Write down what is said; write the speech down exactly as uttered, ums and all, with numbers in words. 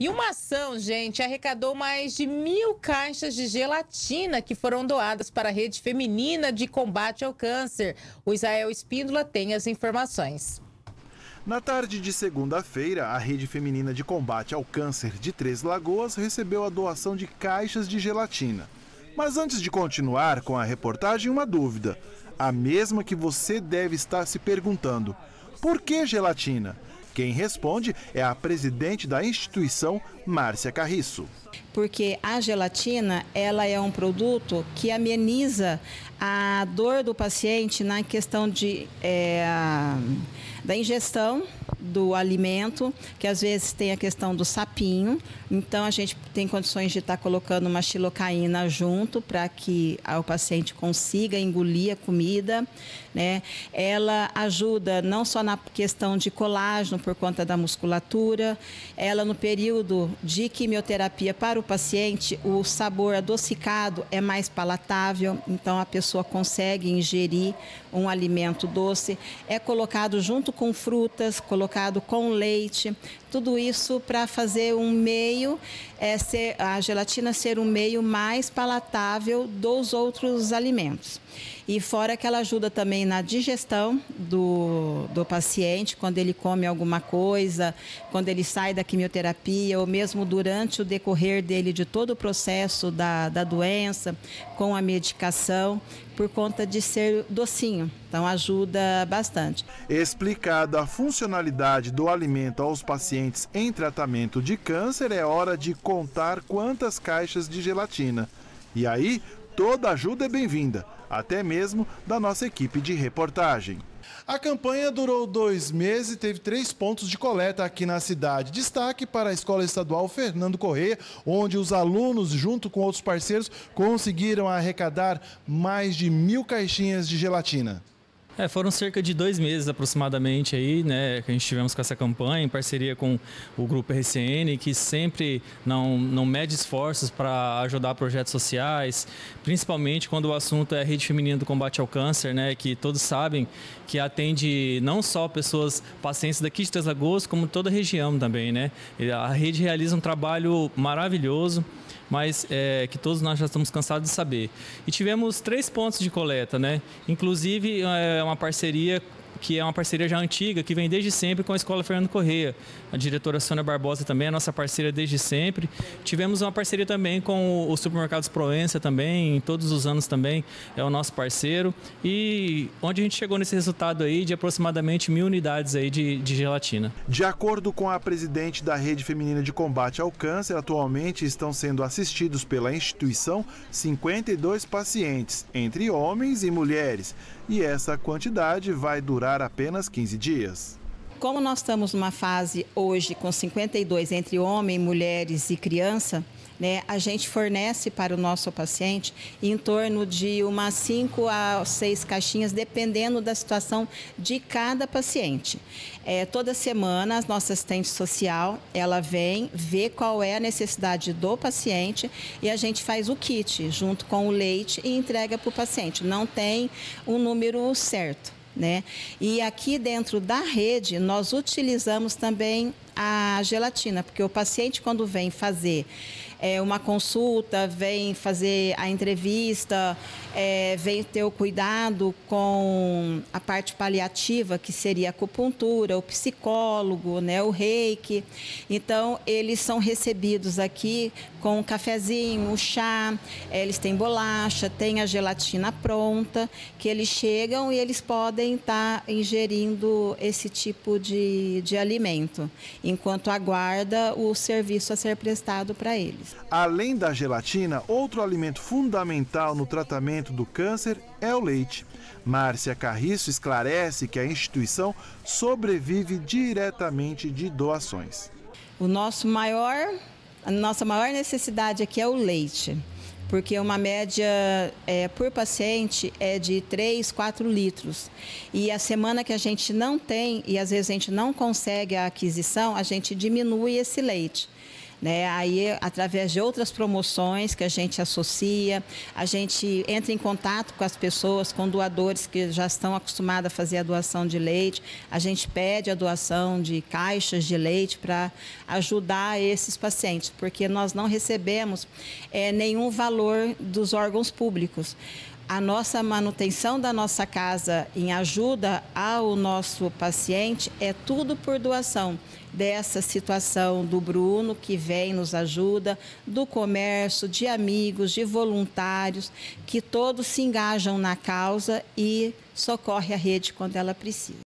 E uma ação, gente, arrecadou mais de mil caixas de gelatina que foram doadas para a Rede Feminina de Combate ao Câncer. O Israel Espíndola tem as informações. Na tarde de segunda-feira, a Rede Feminina de Combate ao Câncer de Três Lagoas recebeu a doação de caixas de gelatina. Mas antes de continuar com a reportagem, uma dúvida. A mesma que você deve estar se perguntando. Por que gelatina? Quem responde é a presidente da instituição, Márcia Carriço. Porque a gelatina, ela é um produto que ameniza a dor do paciente na questão de, é, da ingestão do alimento, que às vezes tem a questão do sapinho. Então, a gente tem condições de estar colocando uma xilocaína junto para que o paciente consiga engolir a comida, né? Ela ajuda não só na questão de colágeno por conta da musculatura, ela no período de quimioterapia para o paciente, o sabor adocicado é mais palatável, então a pessoa consegue ingerir um alimento doce. É colocado junto com frutas, colocado com leite, tudo isso para fazer um meio, é, ser, a gelatina ser um meio mais palatável dos outros alimentos. E fora que ela ajuda também na digestão do, do paciente, quando ele come alguma coisa, quando ele sai da quimioterapia, ou mesmo durante o decorrer dele de todo o processo da, da doença, com a medicação, por conta de ser docinho. Então ajuda bastante. Explicada a funcionalidade do alimento aos pacientes em tratamento de câncer, é hora de contar quantas caixas de gelatina. E aí, toda ajuda é bem-vinda, até mesmo da nossa equipe de reportagem. A campanha durou dois meses e teve três pontos de coleta aqui na cidade. Destaque para a Escola Estadual Fernando Corrêa, onde os alunos, junto com outros parceiros, conseguiram arrecadar mais de mil caixinhas de gelatina. É, foram cerca de dois meses aproximadamente aí, né, que a gente tivemos com essa campanha, em parceria com o Grupo R C N, que sempre não, não mede esforços para ajudar projetos sociais, principalmente quando o assunto é a Rede Feminina do Combate ao Câncer, né, que todos sabem que atende não só pessoas, pacientes daqui de Três Lagoas, como toda a região também, né. A rede realiza um trabalho maravilhoso, mas é, que todos nós já estamos cansados de saber. E tivemos três pontos de coleta, né? Inclusive, é uma parceria que é uma parceria já antiga, que vem desde sempre com a Escola Fernando Corrêa. A diretora Sônia Barbosa também é nossa parceira desde sempre. Tivemos uma parceria também com o Supermercados Proença também, em todos os anos também é o nosso parceiro. E onde a gente chegou nesse resultado aí de aproximadamente mil unidades aí de, de gelatina. De acordo com a presidente da Rede Feminina de Combate ao Câncer, atualmente estão sendo assistidos pela instituição cinquenta e dois pacientes, entre homens e mulheres. E essa quantidade vai durar apenas quinze dias. Como nós estamos numa fase hoje com cinquenta e dois entre homem, mulheres e criança, né, a gente fornece para o nosso paciente em torno de umas cinco a seis caixinhas, dependendo da situação de cada paciente. É, toda semana, a nossa assistente social, ela vem, vê qual é a necessidade do paciente e a gente faz o kit junto com o leite e entrega para o paciente. Não tem um número certo, né? E aqui dentro da rede nós utilizamos também a gelatina, porque o paciente quando vem fazer é, uma consulta, vem fazer a entrevista, é, vem ter o cuidado com a parte paliativa, que seria a acupuntura, o psicólogo, né, o reiki. Então, eles são recebidos aqui com um cafezinho, um chá, é, eles têm bolacha, tem a gelatina pronta, que eles chegam e eles podem estar ingerindo esse tipo de, de alimento, enquanto aguarda o serviço a ser prestado para eles. Além da gelatina, outro alimento fundamental no tratamento do câncer é o leite. Márcia Carriço esclarece que a instituição sobrevive diretamente de doações. O nosso maior, a nossa maior necessidade aqui é o leite, porque uma média é, por paciente é de três, quatro litros. E a semana que a gente não tem, e às vezes a gente não consegue a aquisição, a gente diminui esse leite. né? Aí, através de outras promoções que a gente associa, a gente entra em contato com as pessoas, com doadores que já estão acostumados a fazer a doação de leite. A gente pede a doação de caixas de leite para ajudar esses pacientes, porque nós não recebemos é, nenhum valor dos órgãos públicos. A nossa manutenção da nossa casa em ajuda ao nosso paciente é tudo por doação. Dessa situação do Bruno, que vem e nos ajuda, do comércio, de amigos, de voluntários, que todos se engajam na causa e socorre a rede quando ela precisa.